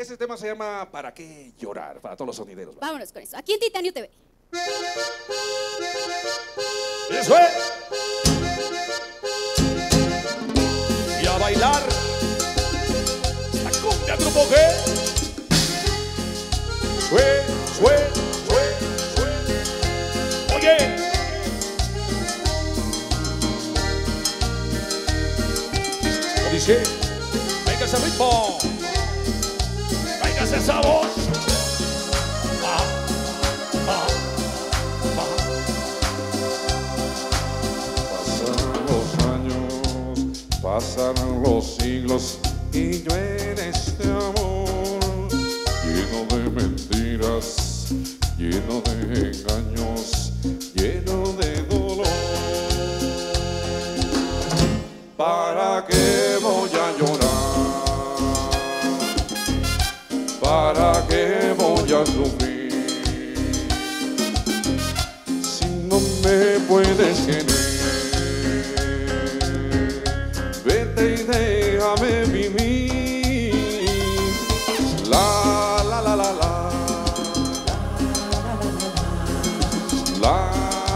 Ese tema se llama ¿Para qué llorar? Para todos los sonideros. ¿Vale? Vámonos con eso. Aquí en Titan New TV. ¡Eso es! Y a bailar la cumbia trompojé. Sue, sue, sue, sue. Oye. O dice, venga ese ritmo. Venga ese sabor. Pasan los siglos y yo en este amor lleno de mentiras, lleno de engaños, lleno de dolor. ¿Para qué voy a llorar? ¿Para qué voy a sufrir? Si no me puedes querer, déjame vivir. La la la la la. La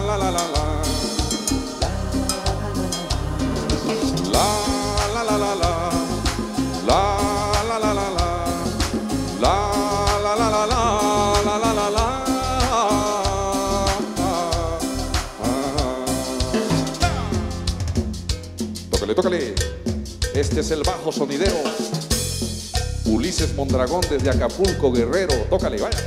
la la la la. La la la la la. La la la la la. La la la la la la la la. Tócale, tócale. Este es el bajo sonidero Ulises Mondragón desde Acapulco, Guerrero. Tócale, vaya.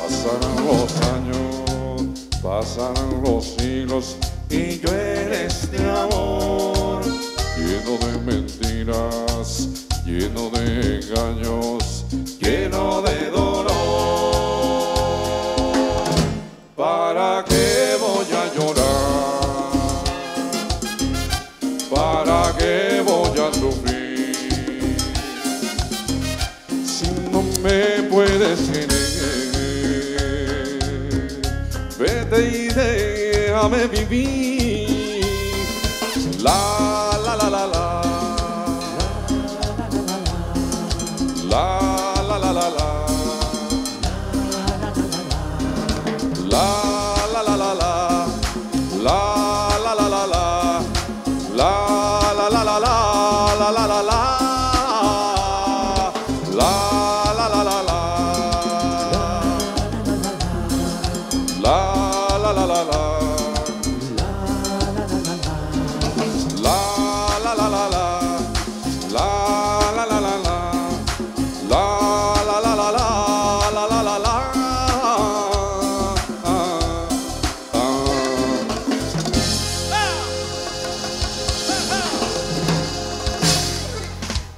Pasan los años, pasan los siglos y yo en este amor lleno de mentiras, lleno de engaños, lleno de dolor. ¿Para qué voy a llorar? ¿Para qué voy a sufrir? Si no me puedes querer, vete y déjame vivir. La